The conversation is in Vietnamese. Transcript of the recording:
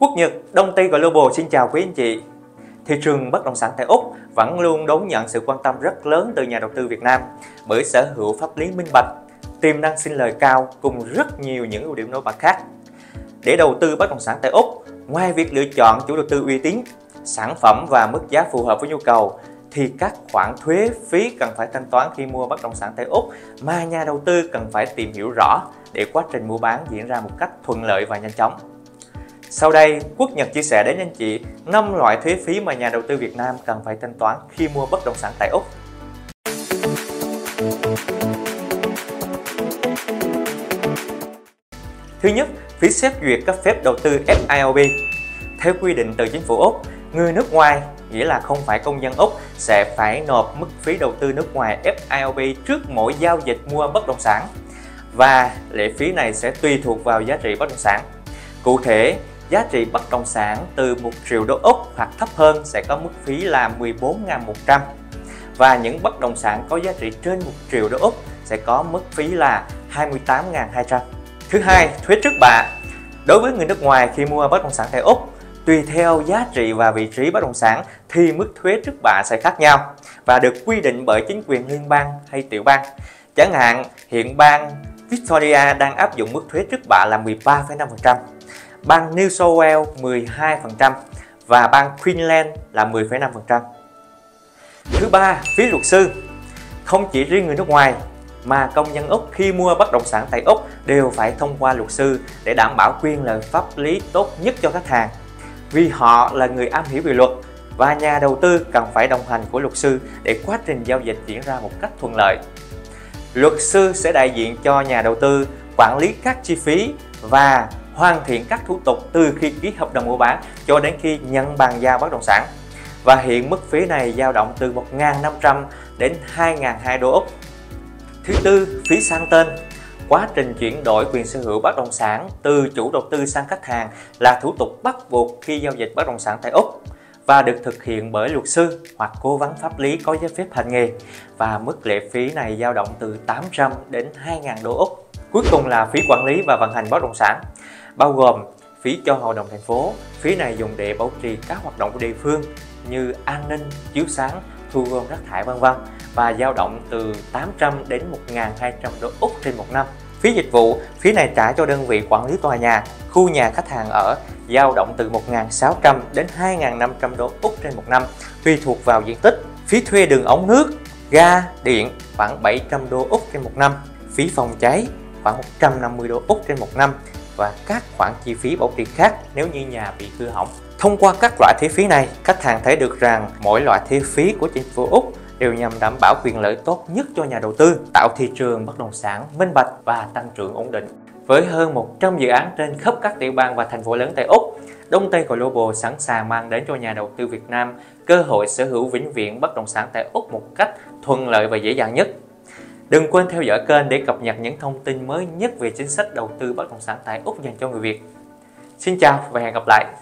Quốc Nhật, Đông Tây Global xin chào quý anh chị. Thị trường bất động sản tại Úc vẫn luôn đón nhận sự quan tâm rất lớn từ nhà đầu tư Việt Nam bởi sở hữu pháp lý minh bạch, tiềm năng sinh lời cao cùng rất nhiều những ưu điểm nổi bật khác. Để đầu tư bất động sản tại Úc, ngoài việc lựa chọn chủ đầu tư uy tín, sản phẩm và mức giá phù hợp với nhu cầu, thì các khoản thuế phí cần phải thanh toán khi mua bất động sản tại Úc mà nhà đầu tư cần phải tìm hiểu rõ để quá trình mua bán diễn ra một cách thuận lợi và nhanh chóng. Sau đây, Quốc Nhật chia sẻ đến anh chị 5 loại thuế phí mà nhà đầu tư Việt Nam cần phải thanh toán khi mua bất động sản tại Úc. Thứ nhất, phí xét duyệt cấp phép đầu tư FIRB. Theo quy định từ chính phủ Úc, người nước ngoài, nghĩa là không phải công dân Úc, sẽ phải nộp mức phí đầu tư nước ngoài FIRB trước mỗi giao dịch mua bất động sản. Và lệ phí này sẽ tùy thuộc vào giá trị bất động sản. Cụ thể, giá trị bất động sản từ 1 triệu đô Úc hoặc thấp hơn sẽ có mức phí là 14.100. Và những bất động sản có giá trị trên 1 triệu đô Úc sẽ có mức phí là 28.200. Thứ hai, thuế trước bạ. Đối với người nước ngoài khi mua bất động sản tại Úc, tùy theo giá trị và vị trí bất động sản thì mức thuế trước bạ sẽ khác nhau và được quy định bởi chính quyền liên bang hay tiểu bang. Chẳng hạn, hiện bang Victoria đang áp dụng mức thuế trước bạ là 13,5%, bang New South Wales 12% và bang Queensland là 10,5%. Thứ ba, phí luật sư. Không chỉ riêng người nước ngoài mà công dân Úc khi mua bất động sản tại Úc đều phải thông qua luật sư để đảm bảo quyền lợi pháp lý tốt nhất cho khách hàng, vì họ là người am hiểu về luật và nhà đầu tư cần phải đồng hành của luật sư để quá trình giao dịch diễn ra một cách thuận lợi. Luật sư sẽ đại diện cho nhà đầu tư, quản lý các chi phí và hoàn thiện các thủ tục từ khi ký hợp đồng mua bán cho đến khi nhận bàn giao bất động sản. Và hiện mức phí này dao động từ 1.500 đến 2.200 đô Úc. Thứ tư, phí sang tên. Quá trình chuyển đổi quyền sở hữu bất động sản từ chủ đầu tư sang khách hàng là thủ tục bắt buộc khi giao dịch bất động sản tại Úc và được thực hiện bởi luật sư hoặc cố vấn pháp lý có giấy phép hành nghề, và mức lệ phí này dao động từ 800 đến 2.000 đô Úc. Cuối cùng là phí quản lý và vận hành bất động sản, bao gồm phí cho hội đồng thành phố. Phí này dùng để bảo trì các hoạt động của địa phương như an ninh, chiếu sáng, thu gom rác thải v.v. và dao động từ 800 đến 1.200 đô Úc trên một năm. Phí dịch vụ, phí này trả cho đơn vị quản lý tòa nhà, khu nhà khách hàng ở, dao động từ 1.600 đến 2.500 đô Úc trên một năm, tùy thuộc vào diện tích. Phí thuê đường ống nước, ga, điện khoảng 700 đô Úc trên một năm, phí phòng cháy khoảng 150 đô Úc trên một năm và các khoản chi phí bảo trì khác nếu như nhà bị hư hỏng. Thông qua các loại thuế phí này, khách hàng thấy được rằng mỗi loại thuế phí của chính phủ Úc đều nhằm đảm bảo quyền lợi tốt nhất cho nhà đầu tư, tạo thị trường bất động sản minh bạch và tăng trưởng ổn định. Với hơn 100 dự án trên khắp các tiểu bang và thành phố lớn tại Úc, Đông Tây Global sẵn sàng mang đến cho nhà đầu tư Việt Nam cơ hội sở hữu vĩnh viễn bất động sản tại Úc một cách thuận lợi và dễ dàng nhất. Đừng quên theo dõi kênh để cập nhật những thông tin mới nhất về chính sách đầu tư bất động sản tại Úc dành cho người Việt. Xin chào và hẹn gặp lại!